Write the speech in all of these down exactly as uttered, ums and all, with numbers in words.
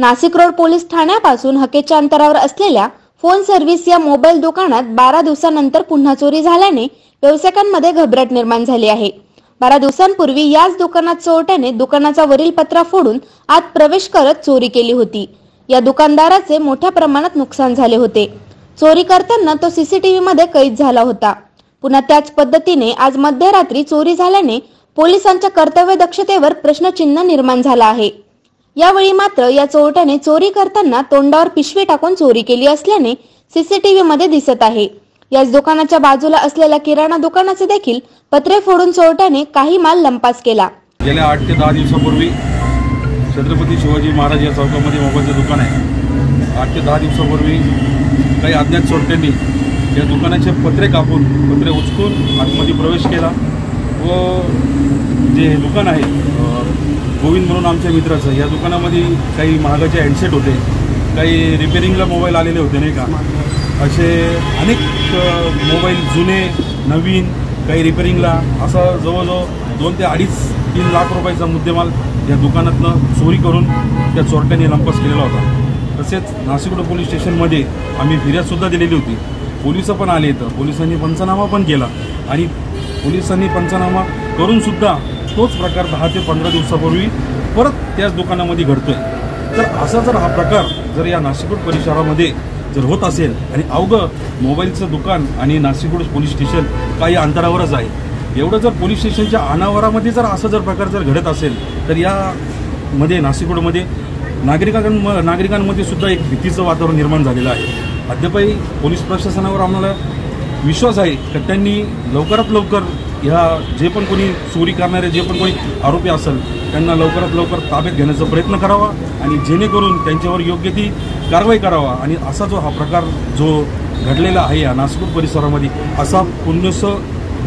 Nashik road police ठाण्यापासून हकेच्या अंतरावर असलेल्या फोन सर्व्हिस या मोबाईल दुकानात बारा दिवसांनंतर पुन्हा चोरी झाल्याने व्यावसायिकांमध्ये घबराट निर्माण झाली आहे। बारा दिवसांपूर्वी याच दुकानात चोरट्याने दुकानाचा वरील पत्रा फोडून आत प्रवेश करत चोरी केली होती। या दुकानदाराचे मोठ्या प्रमाणात नुकसान झाले होते। चोरी करताना तो सीसीटीव्ही मध्ये कैद झाला होता। पुन्हा त्याच पद्धतीने आज मध्यरात्री चोरी झाल्याने पोलिसांच्या कर्तव्य दक्षतेवर प्रश्नचिन्ह निर्माण झाला आहे। यावेळी मात्र या चोरट्याने चोरी करताना तोंडावर पिशवी टाकून चोरी केली असल्याने सीसीटीव्ही मध्ये दिसत आहे। याच दुकानाच्या बाजूला असलेल्या किराणा दुकानाचे देखील पत्रे फोडून चोरट्याने काही माल लंपास केला। गेल्या आठ ते दहा दिवसापूर्वी छत्रपती शिवाजी महाराज या चौकामध्ये मोबाईलचं दुकान आहे। आठ ते दहा दिवसापूर्वी काही अज्ञात चोरट्यांनी या दुकानाचे पत्रे कापून पत्रे उचकून आतमध्ये प्रवेश केला व जे दुकान आहे गोविंद म्हणून आमच्या मित्राचं, या दुकानामध्ये काही महागाचे हँडसेट होते, काही रिपेरिंगला मोबाईल आलेले होते नाही का, असे अनेक मोबाईल जुने नवीन काही रिपेरिंगला, असा जवळजवळ दोन ते अडीच तीन लाख रुपयाचा मुद्देमाल या दुकानातनं चोरी करून त्या चोरट्यांनी लंपास केलेला होता। तसेच नाशिक रोड पोलीस स्टेशनमध्ये आम्ही फिर्यादसुद्धा दिलेली होती। पोलिस पण आले, तर पोलिसांनी पंचनामा पण केला आणि पोलिसांनी पंचनामा करूनसुद्धा तोच प्रकार दहा ते पंधरा दिवसापूर्वी परत त्याच दुकानामध्ये घडतो आहे। तर असा जर हा प्रकार जर या नाशिक रोड परिसरामध्ये जर होत असेल आणि अवघं मोबाईलचं दुकान आणि नाशिक रोड पोलीस स्टेशन काही अंतरावरच आहे, एवढं जर पोलीस स्टेशनच्या अनावरामध्ये जर असा जर प्रकार जर घडत असेल तर यामध्ये नाशिक रोडमध्ये नागरिकां नागरिकांमध्ये सुद्धा एक भीतीचं वातावरण निर्माण झालेलं आहे। अद्यापही पोलीस प्रशासनावर आम्हाला विश्वास आहे की त्यांनी लवकरात लवकर ह्या जे पण कोणी चोरी करणारे जे पण कोणी आरोपी असेल त्यांना लवकरात लवकर ताब्यात घेण्याचा प्रयत्न करावा आणि जेणेकरून त्यांच्यावर योग्य ती कारवाई करावा आणि असा जो हा प्रकार जो घडलेला आहे या नाशिक परिसरामध्ये असा पुन्हा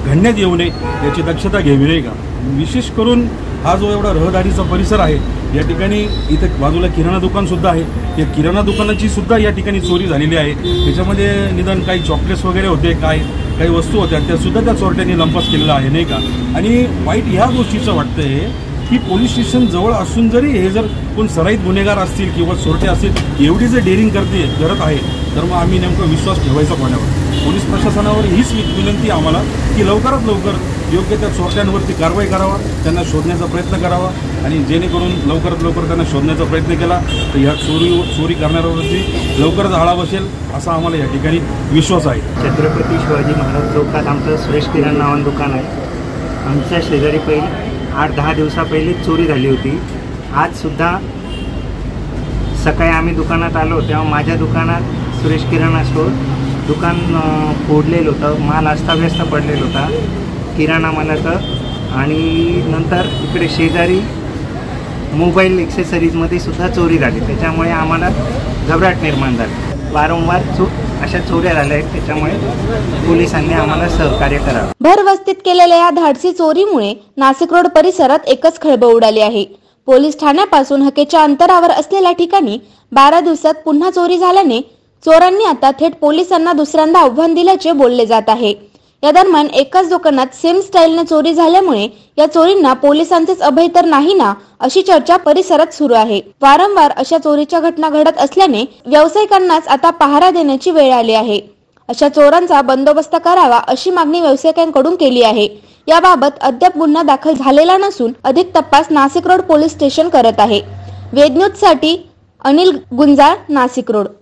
घडण्यात येऊ नये याची दक्षता घ्यावी नाही का। विशेष करून हा जो एवढा रहदारीचा परिसर आहे या ठिकाणी इथे बाजूला किराणा दुकानसुद्धा आहे, त्या किराणा दुकानाचीसुद्धा या ठिकाणी चोरी झालेली आहे। त्याच्यामध्ये निदान काही चॉकलेट्स वगैरे होते, काय काही वस्तू होत्या त्यासुद्धा त्या चोरट्यांनी लंपास केलेला आहे नाही का। आणि वाईट ह्या गोष्टीचं वाटतं आहे की पोलीस स्टेशन जवळ असून जरी हे जर कोण सराईत गुन्हेगार असतील किंवा चोरटे असतील एवढी जर डेअरिंग करते करत आहे तर मग आम्ही नेमका विश्वास ठेवायचा कोणावर। पोलीस प्रशासनावर हीच विनंती आम्हाला की लवकरात लवकर योग्य त्या चोरट्यांवरती कारवाई करावा, त्यांना शोधण्याचा प्रयत्न करावा आणि जेणेकरून लवकरात लवकर त्यांना शोधण्याचा प्रयत्न केला तर ह्या चोरी चोरी करणाऱ्यावरती लवकरच आळा बसेल असा आम्हाला या ठिकाणी विश्वास आहे। छत्रपती शिवाजी महाराज चौकात आमचं सुरेश किराणा नावाचं दुकान आहे। आमच्या शेजारी पहिले आठ दहा दिवसा पहिले चोरी झाली होती। आजसुद्धा सकाळी आम्ही दुकानात आलो तेव्हा माझ्या दुकानात सुरेश किराणा स्टोअर दुकान फोडलेलं होतं, माल अस्ताव्यस्त पडलेला होता किराणा मालाचं। आणि नंतर इकडे शेजारी मोबाईल एक्सेसरीजमध्ये सुद्धा चोरी झाली, त्याच्यामुळे आम्हाला घबराट निर्माण झाली। वारंवार चो अशा चोऱ्या झाल्या आहेत, त्याच्यामुळे पोलिसांनी आम्हाला सहकार्य करावं। भरवस्तीत केलेल्या या धाडसी चोरीमुळे नाशिक रोड परिसरात एकच खळबळ उडाली आहे। पोलीस ठाण्यापासून हकेच्या अंतरावर असलेल्या ठिकाणी बारा दिवसात पुन्हा चोरी झाल्याने चोरांनी आता थेट पोलिसांना दुसऱ्यांदा आव्हान दिल्याचे बोलले जात आहे। या दरम्यान एकाच दुकानात सेम स्टाईलने चोरी झाल्यामुळे या चोरींना पोलिसांचेच अभय तर नाही ना अशी चर्चा परिसरात सुरू आहे। वारंवार अशा चोरीच्या घटना घडत असल्याने व्यावसायिकांनाच आता पहारा देण्याची वेळ आली आहे। अशा चोरांचा बंदोबस्त करावा अशी मागणी व्यावसायिकांकडून केली आहे। याबाबत अद्याप गुन्हा दाखल झालेला नसून अधिक तपास नाशिक रोड पोलीस स्टेशन करत आहे। वेद न्यूज साठी अनिल गुंजाळ, नाशिक रोड।